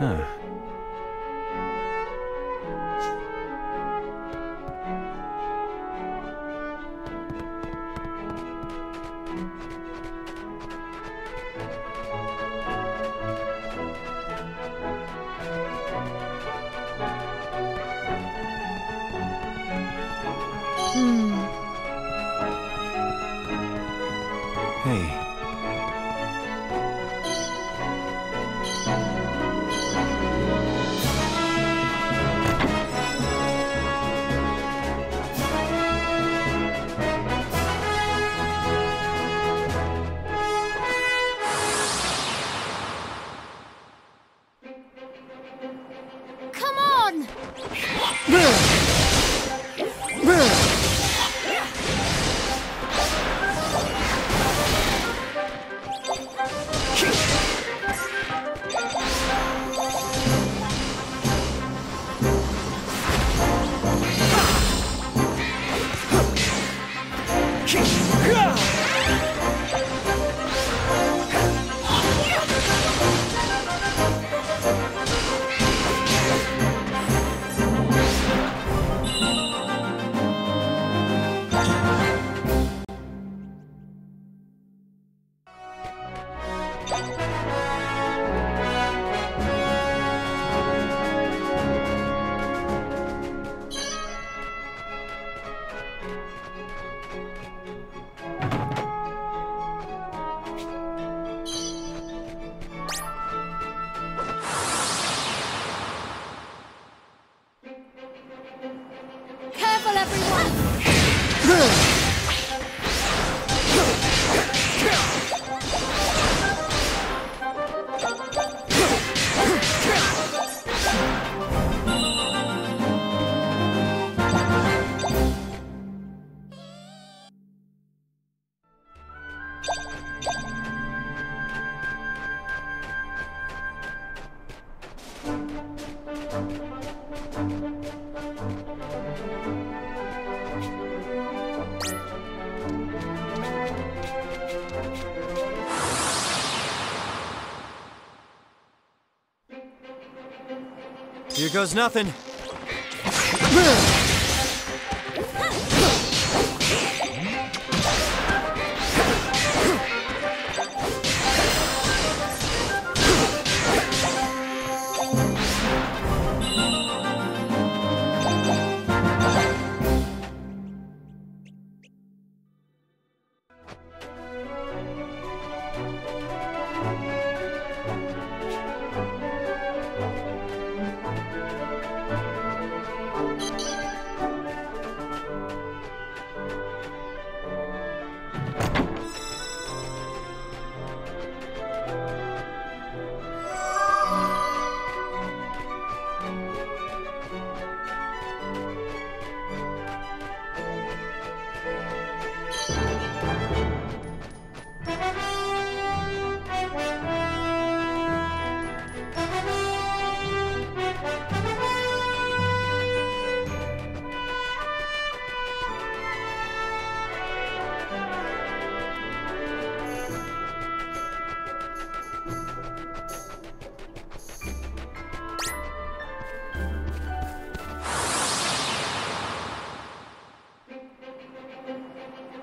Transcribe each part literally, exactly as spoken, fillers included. Huh. Here goes nothing.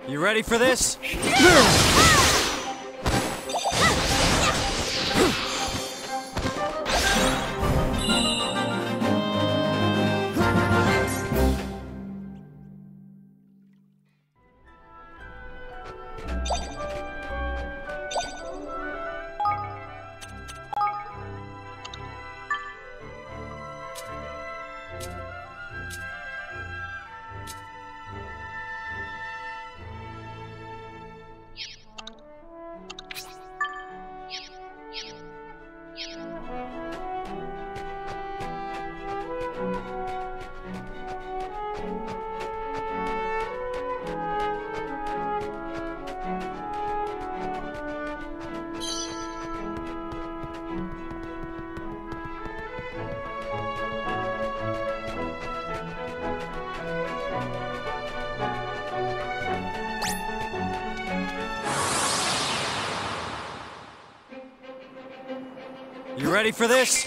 You ready for this? You ready for this?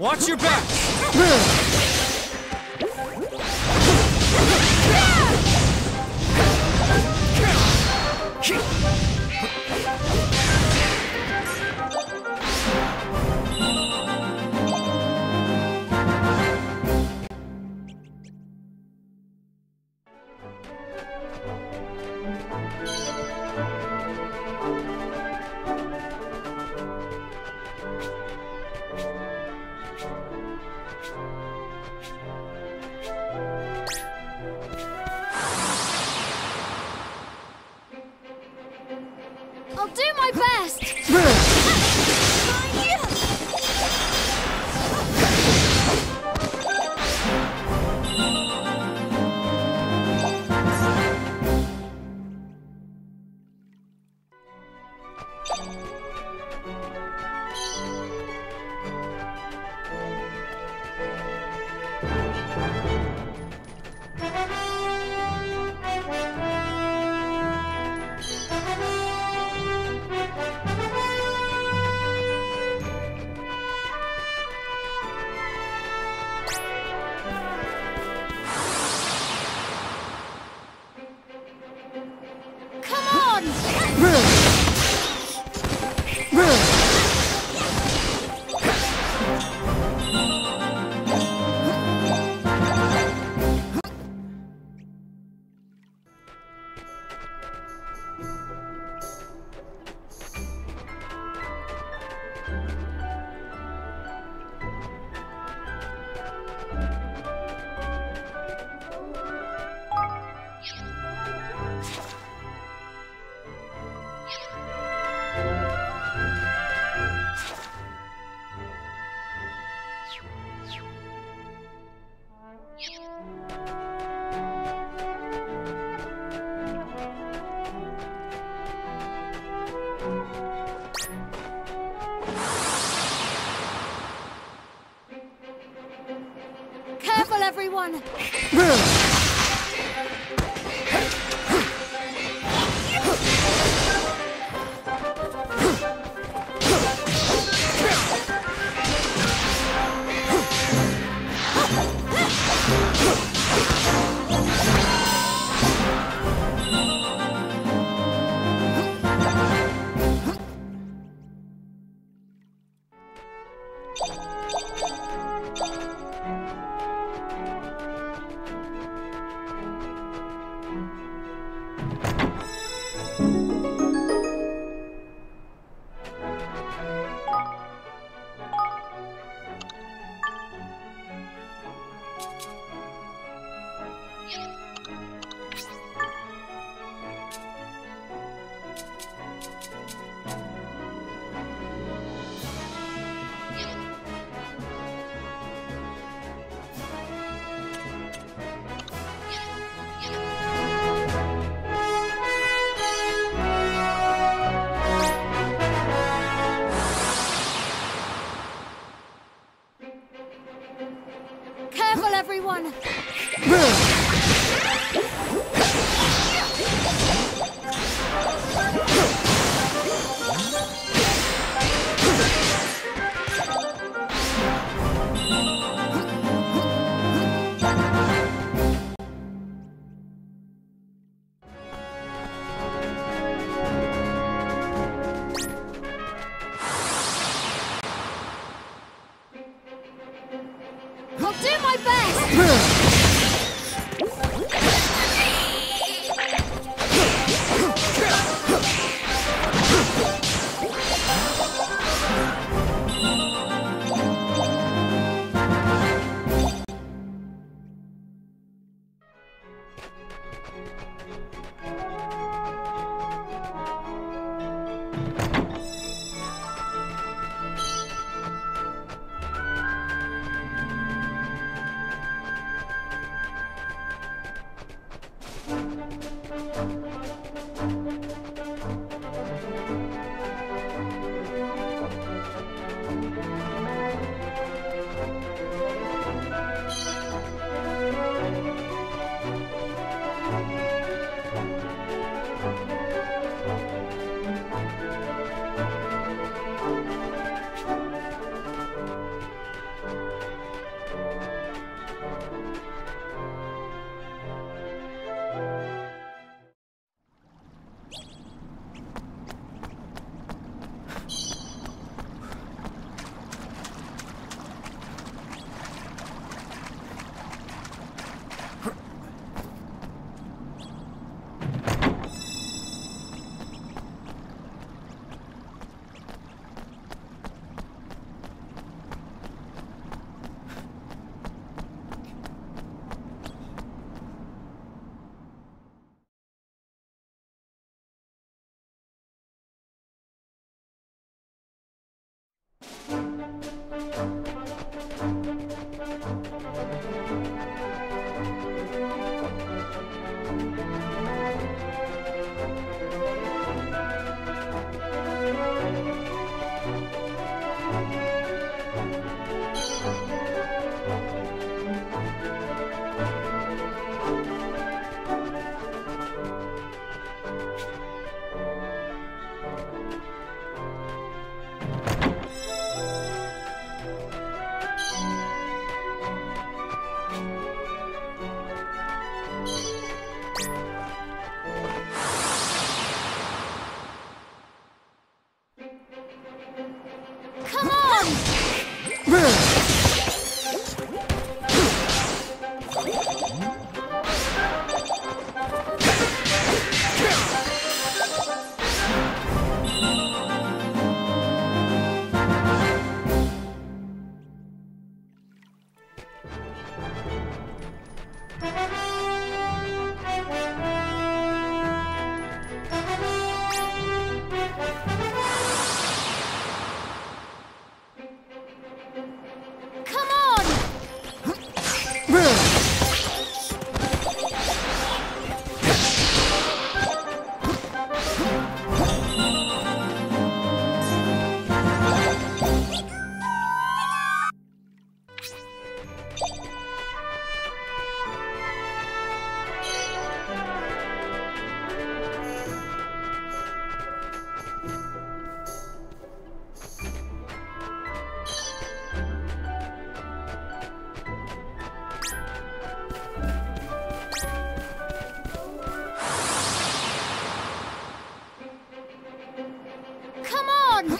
Watch your back! Careful, everyone! Everyone! on!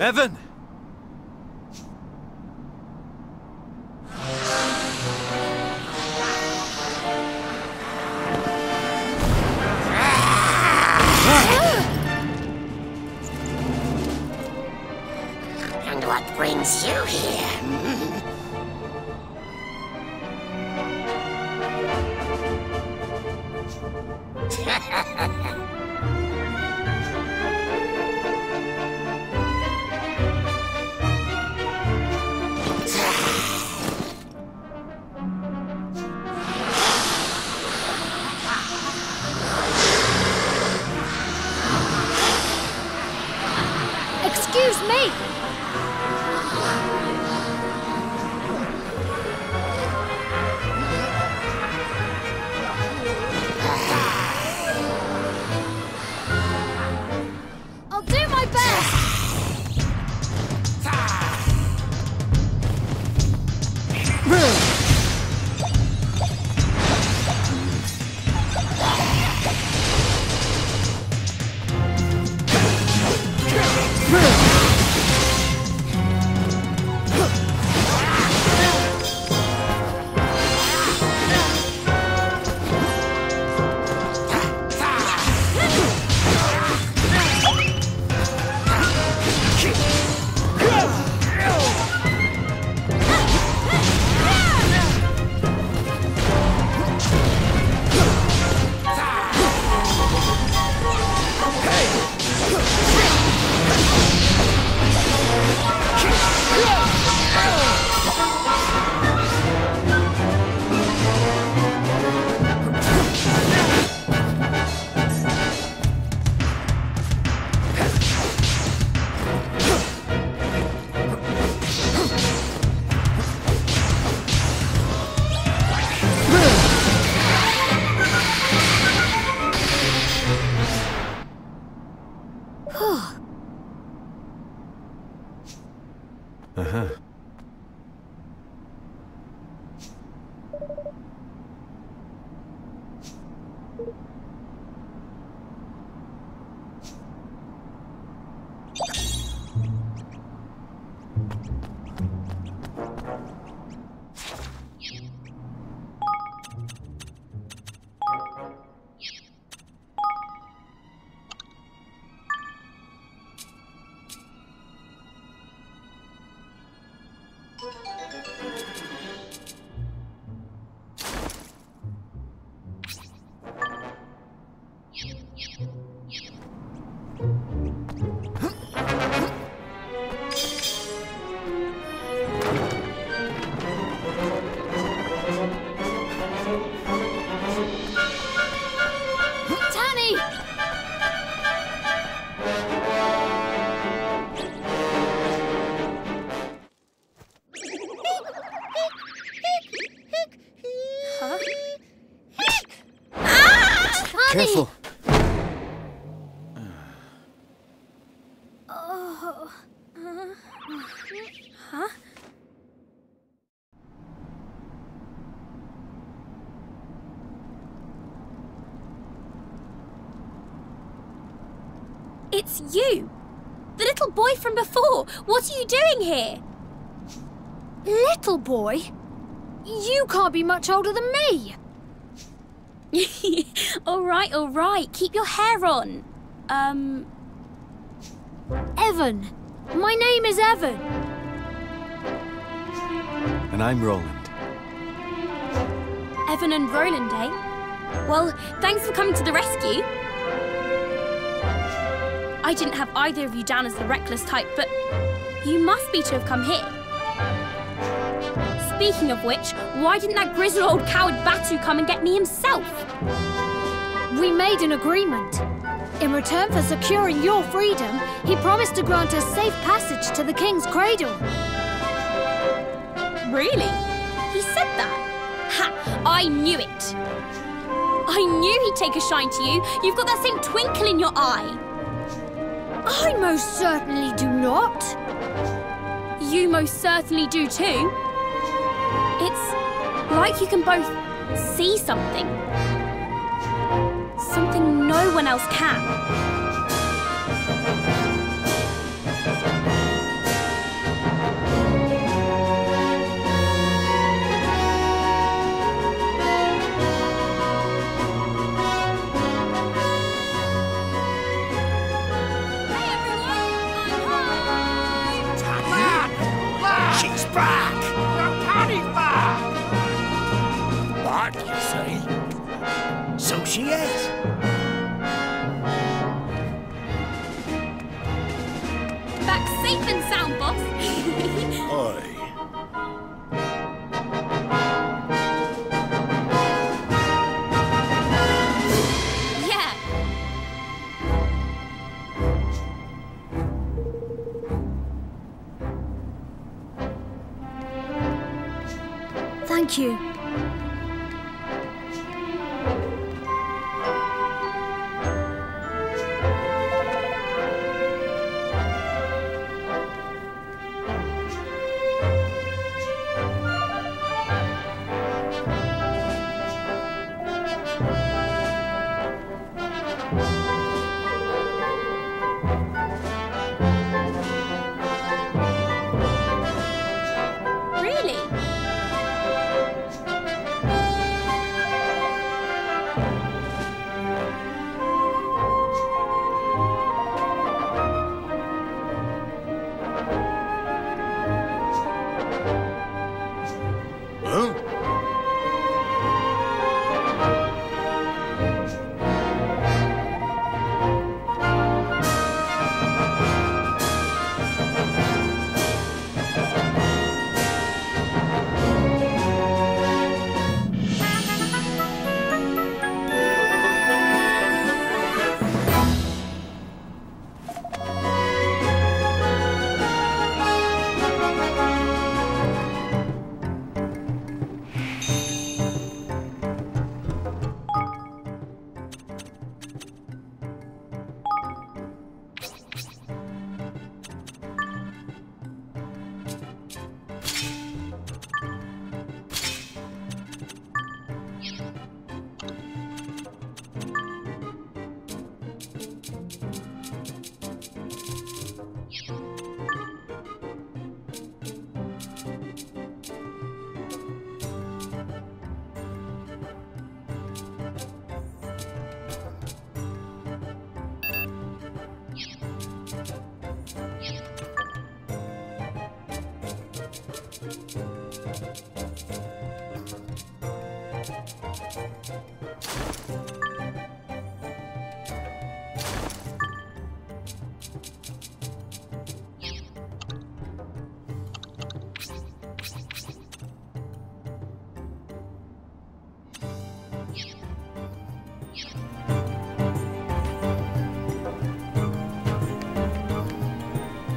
Evan! And what brings you here? Real! Uh-huh. Careful. Oh. Huh? It's you! The little boy from before! What are you doing here? Little boy? You can't be much older than me! all right, all right. Keep your hair on. Um... Evan. My name is Evan. And I'm Roland. Evan and Roland, eh? Well, thanks for coming to the rescue. I didn't have either of you down as the reckless type, but you must be to have come here. Speaking of which, why didn't that grizzled old coward Batu come and get me himself? We made an agreement. In return for securing your freedom, he promised to grant us safe passage to the king's cradle. Really? He said that? Ha! I knew it! I knew he'd take a shine to you. You've got that same twinkle in your eye. I most certainly do not. You most certainly do too. It's like you can both see something. Something no one else can. Hey everyone, I'm home! Tanya! Wow. She's back! What, you say? So she is. Back safe and sound, boss. Aye. Yeah. Thank you.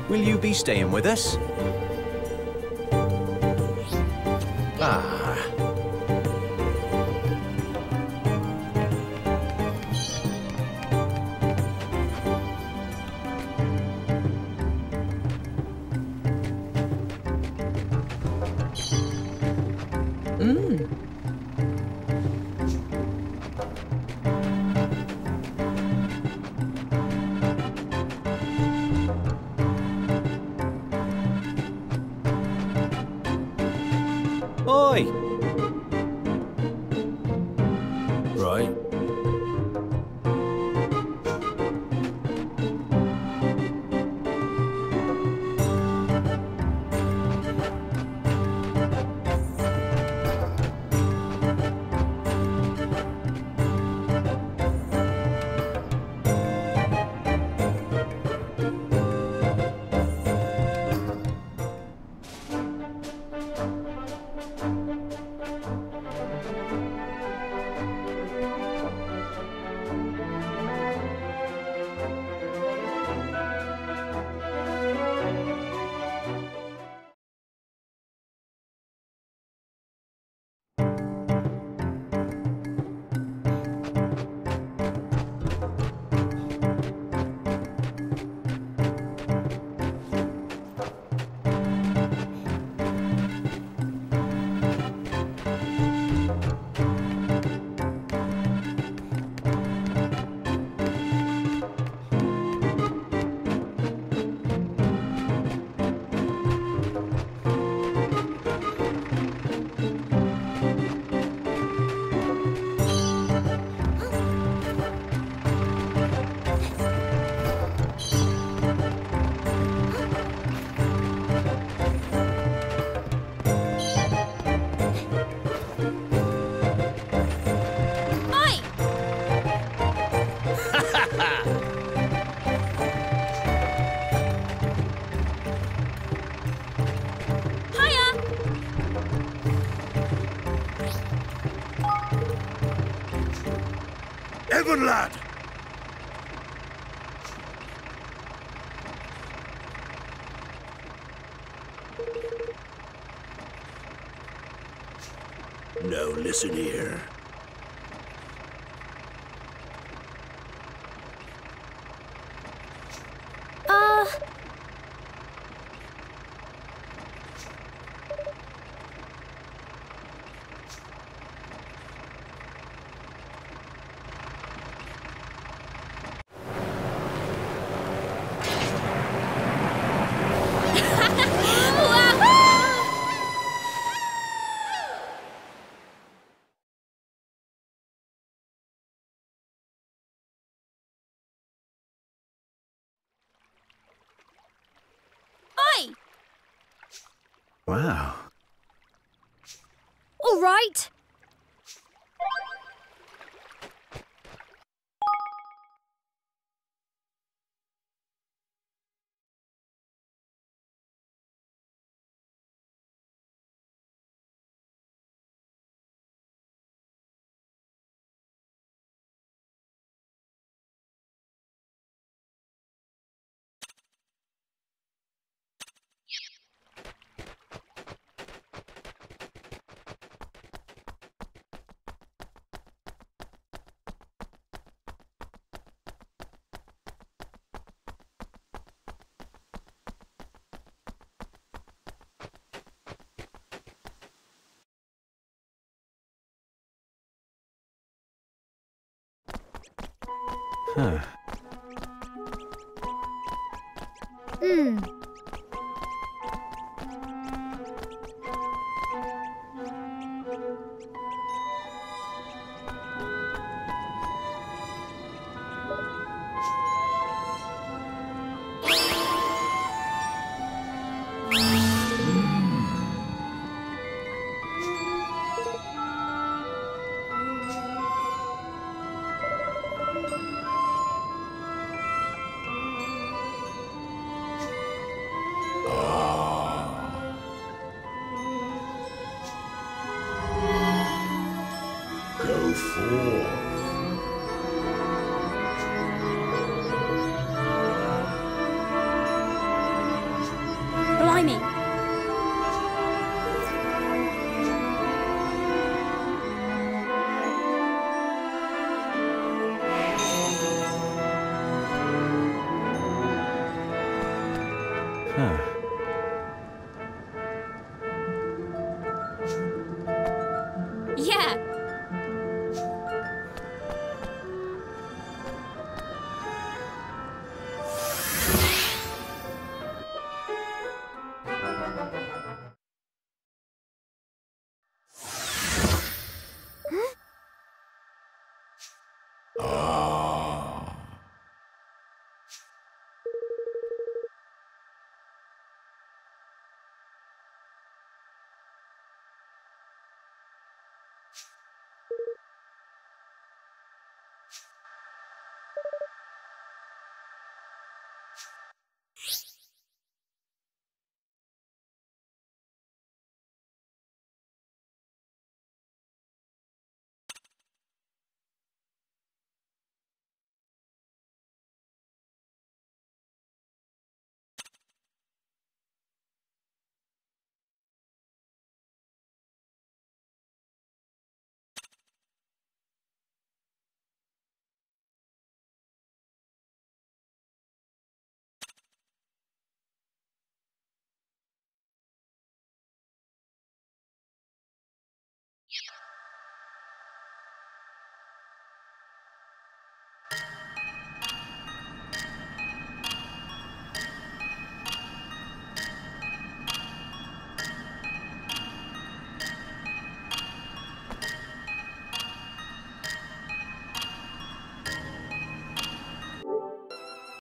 Will you be staying with us? Ah. Mm. Evan, lad! Now listen here. Uh... Wow. All right. Huh. Hmm. Hmm. Huh. Yeah. Huh? Uh.